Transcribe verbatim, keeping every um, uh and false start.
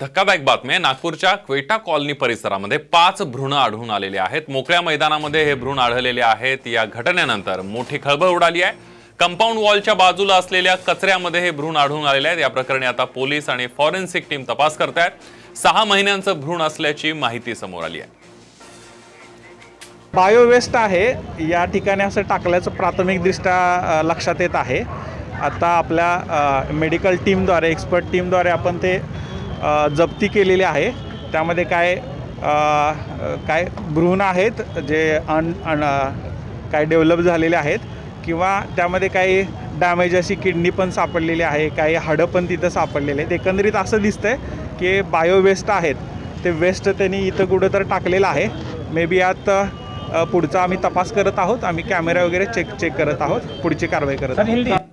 धक्कादायक बातमी, नागपूरच्या क्वेटा कॉलनी परिसरामध्ये पाच भ्रूण आढळून आलेले आहेत। मोकळ्या मैदानामध्ये हे भ्रूण आढळलेले आहेत। या घटनेनंतर मोठी खळबळ उडाली आहे। कंपाउंड वॉलच्या बाजूला असलेल्या कचऱ्यामध्ये हे भ्रूण आढळून आलेले आहेत। या प्रकरणी आता पोलीस आणि फॉरेन्सिक टीम तपास करत आहेत। सहा महिन्यांचं भ्रूण असल्याची माहिती समोर आली आहे। बायोवेस्ट आहे या ठिकाणी असं टाकल्याचं प्राथमिक दृष्ट्या लक्षात येत आहे। आता आपल्या मेडिकल टीम द्वारे, एक्सपर्ट टीम द्वारे आपण ते जप्ती केलेली आहे। त्यामध्ये काय काय भ्रूण आहेत जे अन काय डेव्हलप झालेले आहेत किंवा त्यामध्ये काही डॅमेज अशी किडनी पण सापडलेली आहे, काही हाडं पण तिथं सापडलेले आहेत। एकंदरीत असं दिसतंय की बायोवेस्ट आहेत ते वेस्ट त्यांनी इथं कुठंतर टाकलेलं आहे। मे बी यात पुढचा आम्ही तपास करत आहोत। आम्ही कॅमेरा वगैरे चेक चेक करत आहोत, पुढची कारवाई करत आहोत।